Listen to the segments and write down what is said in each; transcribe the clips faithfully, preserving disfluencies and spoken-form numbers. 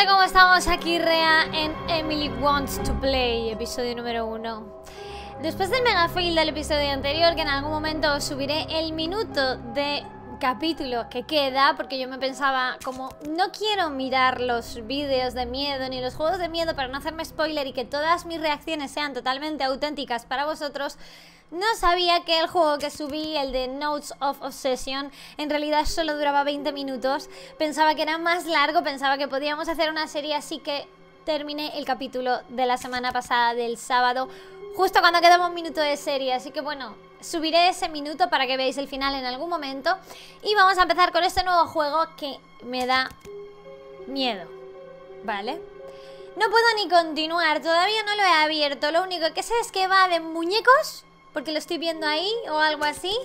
gente, ¿cómo estamos? Aquí Rea en Emily Wants to Play, episodio número uno. Después del mega fail del episodio anterior, que en algún momento os subiré el minuto de capítulo que queda, porque yo me pensaba, como no quiero mirar los vídeos de miedo ni los juegos de miedo para no hacerme spoiler y que todas mis reacciones sean totalmente auténticas para vosotros, no sabía que el juego que subí, el de Notes of Obsession, en realidad solo duraba veinte minutos. Pensaba que era más largo, pensaba que podíamos hacer una serie, así que terminé el capítulo de la semana pasada, del sábado, justo cuando quedaba un minuto de serie, así que bueno, subiré ese minuto para que veáis el final en algún momento. Y vamos a empezar con este nuevo juego que me da miedo, ¿vale? No puedo ni continuar, todavía no lo he abierto. Lo único que sé es que va de muñecos, porque lo estoy viendo ahí o algo así.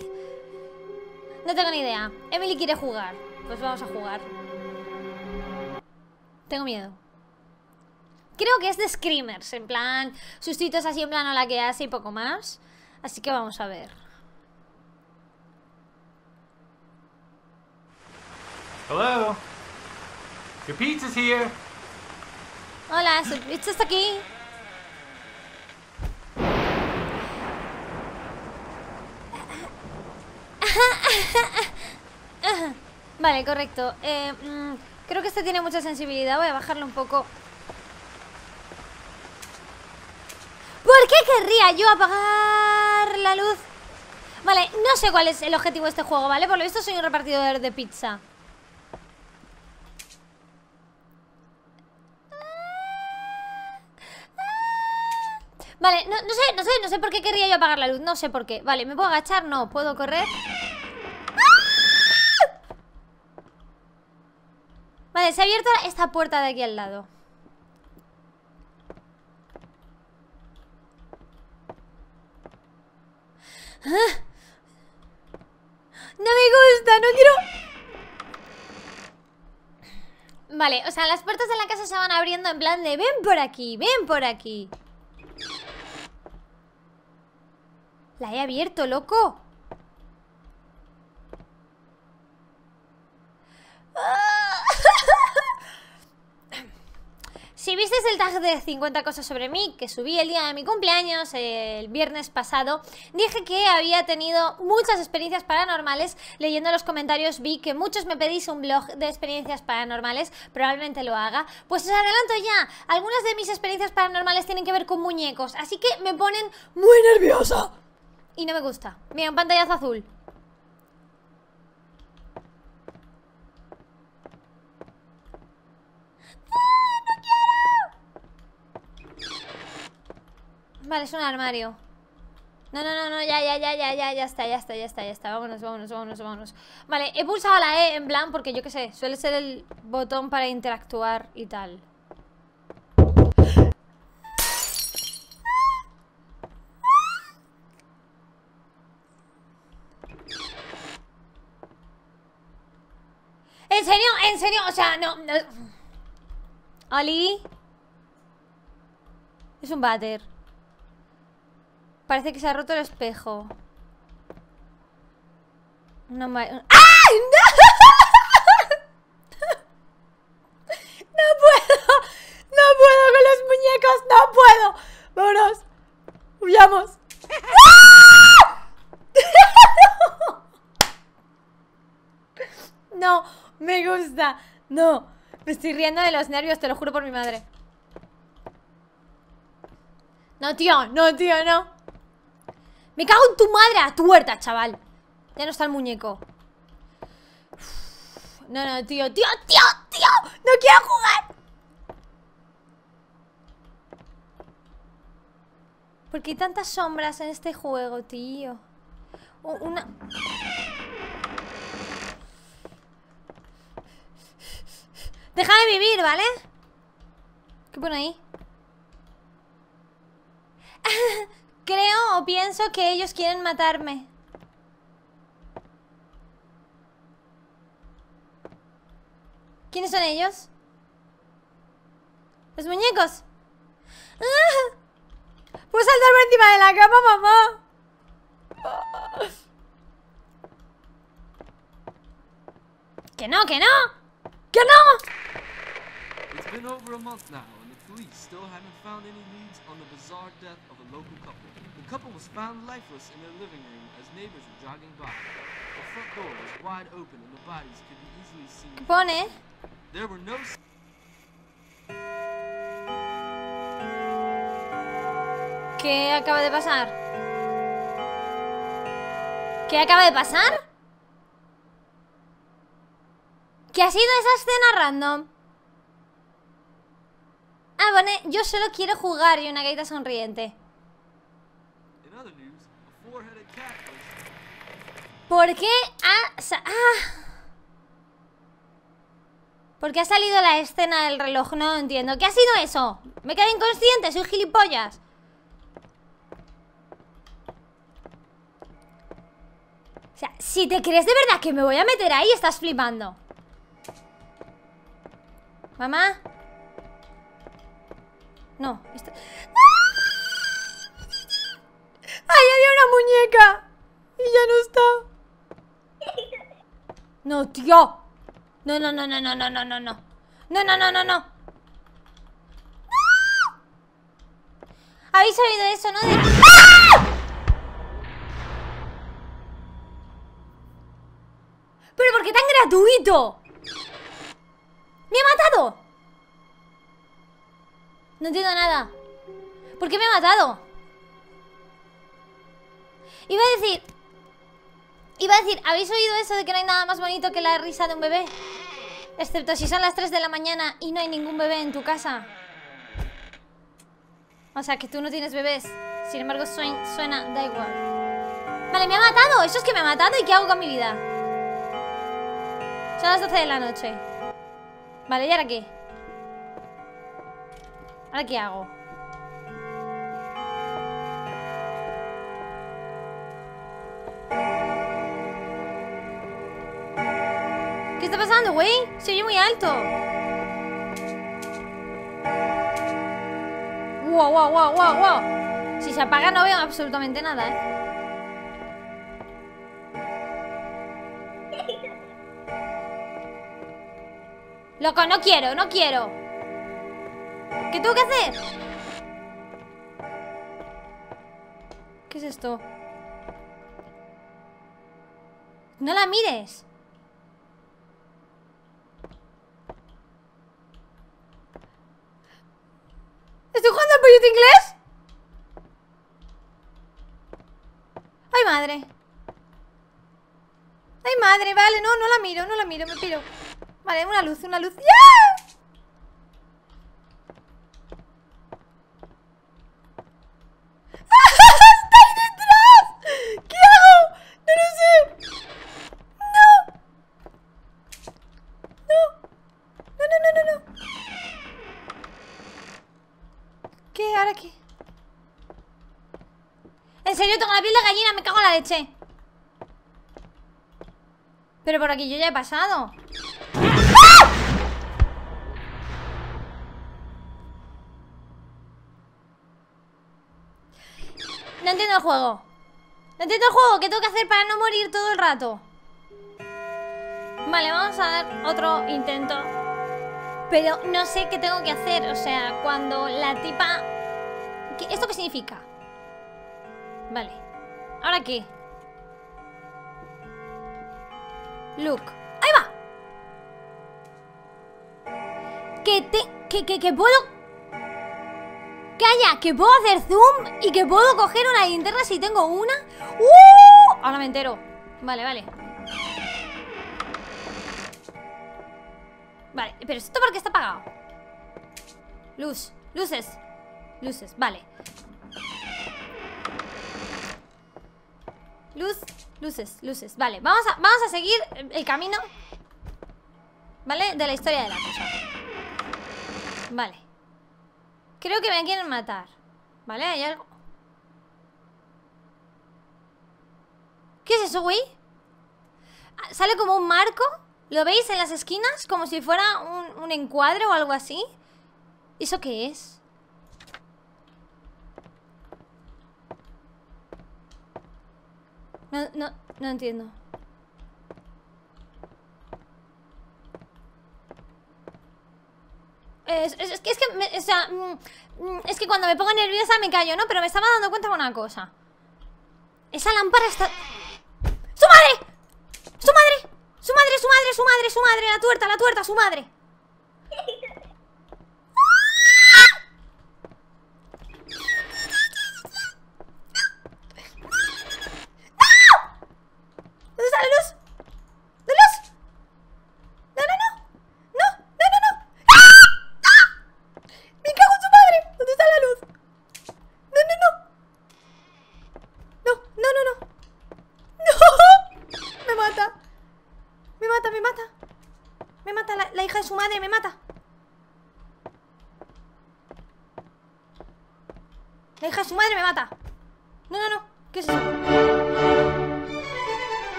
No tengo ni idea. Emily quiere jugar, pues vamos a jugar. Tengo miedo. Creo que es de screamers, en plan sustitos así, en plan a la que hace y poco más. Así que vamos a ver. Hello. Your pizza's here. Hola, su pizza está aquí. Vale, correcto. Eh, mm, creo que este tiene mucha sensibilidad. Voy a bajarlo un poco. ¿Por qué querría yo apagar la luz? Vale, no sé cuál es el objetivo de este juego, ¿vale? Por lo visto soy un repartidor de pizza. Vale, no, no sé, no sé, no sé por qué querría yo apagar la luz. No sé por qué. Vale, ¿me puedo agachar? No, ¿puedo correr? Vale, se ha abierto esta puerta de aquí al lado. No me gusta, no quiero. Vale, o sea, las puertas de la casa se van abriendo en plan de ven por aquí, ven por aquí. La he abierto, loco. Si visteis el tag de cincuenta cosas sobre mí, que subí el día de mi cumpleaños, el viernes pasado, dije que había tenido muchas experiencias paranormales. Leyendo los comentarios vi que muchos me pedís un blog de experiencias paranormales, probablemente lo haga. Pues os adelanto ya, algunas de mis experiencias paranormales tienen que ver con muñecos, así que me ponen muy nerviosa. Y no me gusta. Mira, un pantallazo azul. Vale, es un armario. No, no, no, no, ya, ya, ya, ya, ya, ya está, ya está, ya está, ya está. Vámonos, vámonos, vámonos, vámonos. Vale, he pulsado la E en plan porque yo qué sé, suele ser el botón para interactuar y tal. ¿En serio? ¿En serio? O sea, no, no. ¿Oli? Es un váter. Parece que se ha roto el espejo. No me... ¡Ay! ¡No! ¡No puedo! ¡No puedo con los muñecos! ¡No puedo! ¡Vámonos! ¡Huyamos! No, me gusta. No, me estoy riendo de los nervios, te lo juro por mi madre. No, tío, no, tío, no. ¡Me cago en tu madre a tu huerta, chaval! Ya no está el muñeco. Uf, no, no, tío, tío, tío, tío. ¡No quiero jugar! ¿Por qué hay tantas sombras en este juego, tío? Una... Deja de vivir, ¿vale? ¿Qué pone ahí? Creo o pienso que ellos quieren matarme. ¿Quiénes son ellos? Los muñecos. ¡Ah! Puedo saltar por encima de la cama, mamá. Que no, que no. Que no. It's been over a month now, and the police still haven't found any leads on the bizarre death of a local couple. The couple was found lifeless in their living room as neighbors were jogging by. The front door was wide open, and the bodies could be easily seen. Pone. There were no. ¿Qué acaba de pasar? ¿Qué acaba de pasar? ¿Qué ha sido esa escena random? Ah, Bonet, yo solo quiero jugar y una gaita sonriente. ¿Por qué ha sa ah. ¿Por qué ha salido la escena del reloj? No entiendo. ¿Qué ha sido eso? Me quedé inconsciente, soy gilipollas. O sea, si te crees de verdad que me voy a meter ahí, estás flipando. Mamá. No, esto... ¡Ay, había una muñeca! Y ya no está. No, tío. No, no, no, no, no, no, no, no, no. No, no, no, no, no. ¿Habéis oído eso, no? De... ¡Ah! ¿Pero por qué tan gratuito? ¡Me ha matado! No entiendo nada. ¿Por qué me ha matado? Iba a decir... Iba a decir, ¿habéis oído eso de que no hay nada más bonito que la risa de un bebé? Excepto si son las tres de la mañana y no hay ningún bebé en tu casa. O sea, que tú no tienes bebés. Sin embargo, suena, suena da igual. Vale, me ha matado. Eso es que me ha matado. ¿Y qué hago con mi vida? Son las doce de la noche. Vale, ¿y ahora qué? ¿Ahora qué hago? ¿Qué está pasando, güey? Se oye muy alto. ¡Wow, wow, wow, wow, wow! Si se apaga no veo absolutamente nada, ¿eh? Loco, no quiero, no quiero. ¿Qué tengo que hacer? ¿Qué es esto? ¡No la mires! ¿Estoy jugando al pollito inglés? ¡Ay, madre! ¡Ay, madre! Vale, no, no la miro, no la miro, me piro. Vale, una luz, una luz. ¡Ya! En serio, tengo la piel de gallina, me cago en la leche. Pero por aquí yo ya he pasado. ¡Ah! No entiendo el juego. No entiendo el juego, ¿qué tengo que hacer para no morir todo el rato? Vale, vamos a dar otro intento. Pero no sé qué tengo que hacer, o sea, cuando la tipa... ¿Qué? ¿Esto qué significa? Vale, ¿ahora qué? Look, ¡ahí va! Que te... Que, que, que puedo... Calla, que puedo hacer zoom y que puedo coger una linterna si tengo una. ¡Uh! Ahora me entero. Vale, vale. Vale, pero esto porque está apagado. Luz, luces. Luces, vale. Luz, luces, luces. Vale, vamos a, vamos a seguir el camino, ¿vale? De la historia de la cosa. Vale. Creo que me quieren matar. ¿Vale? Hay algo. ¿Qué es eso, güey? Sale como un marco. ¿Lo veis en las esquinas? Como si fuera un, un encuadre o algo así. ¿Eso qué es? No, no, no entiendo. Eh, es, es, es que, es que me, o sea, es que cuando me pongo nerviosa me callo, ¿no? Pero me estaba dando cuenta de una cosa. Esa lámpara está... ¡Su madre! ¡Su madre! ¡Su madre, su madre, su madre, su madre! ¡La tuerta, la tuerta, su madre!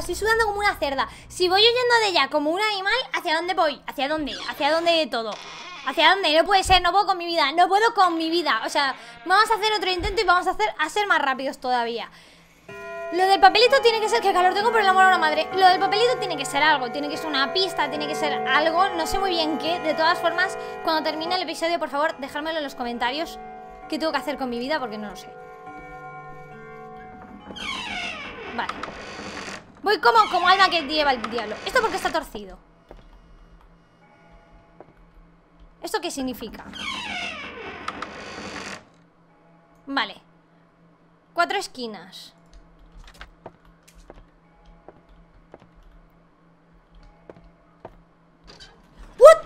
Estoy sudando como una cerda. Si voy huyendo de ella como un animal, ¿hacia dónde voy? ¿Hacia dónde? ¿Hacia dónde todo? ¿Hacia dónde? No puede ser, no puedo con mi vida. No puedo con mi vida, o sea, vamos a hacer otro intento y vamos a hacer a ser más rápidos todavía. Lo del papelito tiene que ser... Que calor tengo por el amor a una madre. Lo del papelito tiene que ser algo, tiene que ser una pista, tiene que ser algo, no sé muy bien qué. De todas formas, cuando termine el episodio, por favor, dejármelo en los comentarios qué tengo que hacer con mi vida, porque no lo sé. Vale. Voy como, como alma que lleva el diablo. ¿Esto porque está torcido? ¿Esto qué significa? Vale. Cuatro esquinas. ¿What?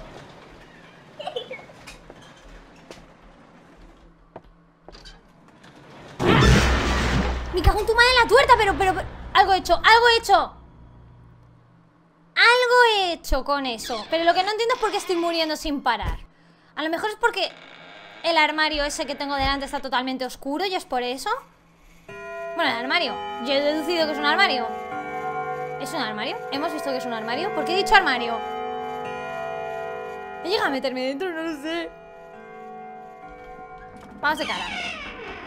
Me cago en tu madre en la tuerta, pero... pero, pero... Algo he hecho, algo he hecho. Algo he hecho con eso. Pero lo que no entiendo es por qué estoy muriendo sin parar. A lo mejor es porque el armario ese que tengo delante está totalmente oscuro y es por eso. Bueno, el armario. Yo he deducido que es un armario. ¿Es un armario? ¿Hemos visto que es un armario? ¿Por qué he dicho armario? ¿Me llega a meterme dentro? No lo sé. Vamos de cara.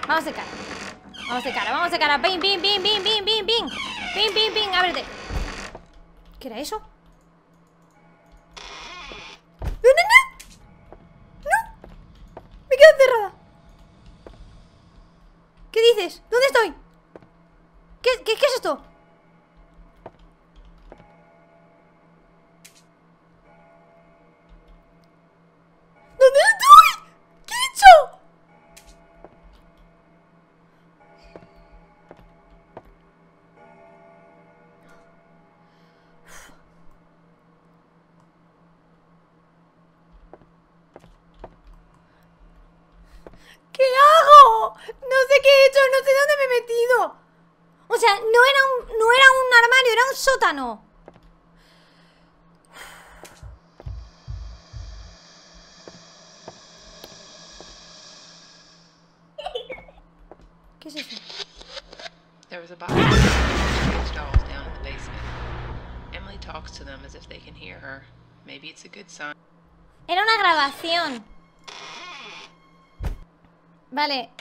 Vamos de cara. Vamos de cara, vamos de cara. Ping, ping, ping, ping, ping, ping, ping. Ping, ping, ping, ábrete. ¿Qué era eso? ¡No, no, no! ¡No! ¡Me quedo encerrada! ¿Qué dices? ¿Dónde estoy? ¿Qué, qué, qué es esto? Sótano. ¿Qué es eso? There was a box of strange dolls down in the basement. Emily talks to them as if they can hear her. Maybe it's a good sign. Era una grabación. Vale.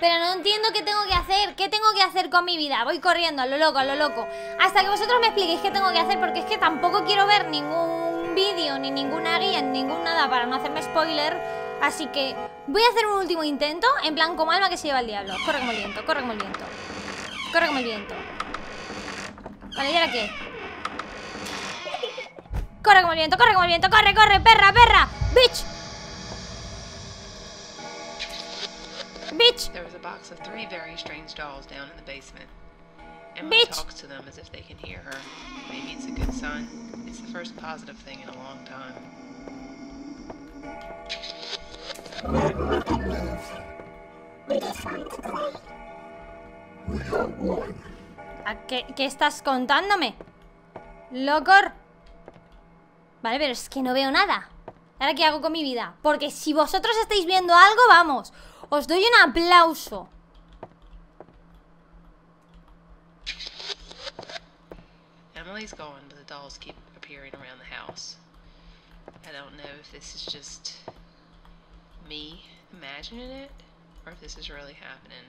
Pero no entiendo qué tengo que hacer. ¿Qué tengo que hacer con mi vida? Voy corriendo, a lo loco, a lo loco. Hasta que vosotros me expliquéis qué tengo que hacer. Porque es que tampoco quiero ver ningún vídeo, ni ninguna guía, ni ningún nada, para no hacerme spoiler. Así que voy a hacer un último intento. En plan, como alma que se lleva el diablo. Corre como el viento, corre como el viento. Corre como el viento. Vale, ¿y ahora qué? Corre como el viento, corre como el viento. Corre, corre, perra, perra. Bitch. Bitch. There was a box of three very strange dolls down in the basement. Emily Bitch. talks to them as if they can hear her. Maybe it's a good sign. It's the first positive thing in a long time. We're not amazing. We just want to play. We are one. ¿A qué, qué estás contándome? Locor. Vale, pero es que no veo nada. ¿Ahora qué hago con mi vida? Porque si vosotros estáis viendo algo, vamos. Os doy un aplauso. Emily's gone, but the dolls keep appearing around the house. I don't know if this is just me imagining it, or if this is really happening.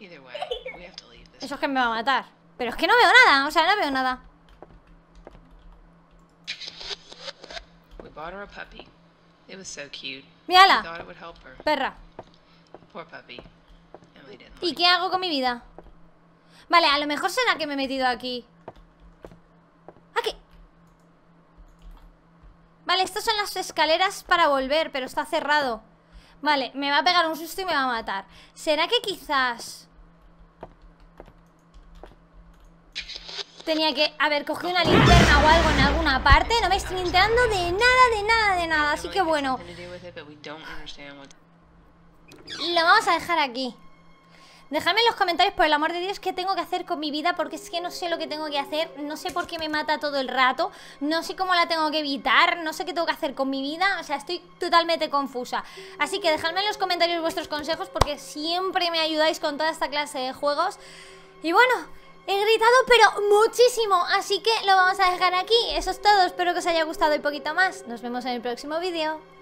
Either way, we have to leave this. Eso es que me va a matar. Pero es que no veo nada, o sea, no veo nada. We bought her a puppy. It was so cute. Mírala. Thought it would help her. Perra. Poor puppy. Emily didn't. ¿Y qué hago con mi vida? Vale, a lo mejor será que me he metido aquí. Aquí. Vale, estas son las escaleras para volver, pero está cerrado. Vale, me va a pegar un susto y me va a matar. ¿Será que quizás tenía que haber cogido una linterna o algo en alguna parte? No me estoy enterando de nada, de nada, de nada. Así que bueno, lo vamos a dejar aquí. Dejadme en los comentarios, por el amor de Dios, qué tengo que hacer con mi vida, porque es que no sé lo que tengo que hacer, no sé por qué me mata todo el rato, no sé cómo la tengo que evitar, no sé qué tengo que hacer con mi vida, o sea, estoy totalmente confusa. Así que dejadme en los comentarios vuestros consejos, porque siempre me ayudáis con toda esta clase de juegos. Y bueno, he gritado pero muchísimo, así que lo vamos a dejar aquí. Eso es todo, espero que os haya gustado y poquito más. Nos vemos en el próximo vídeo.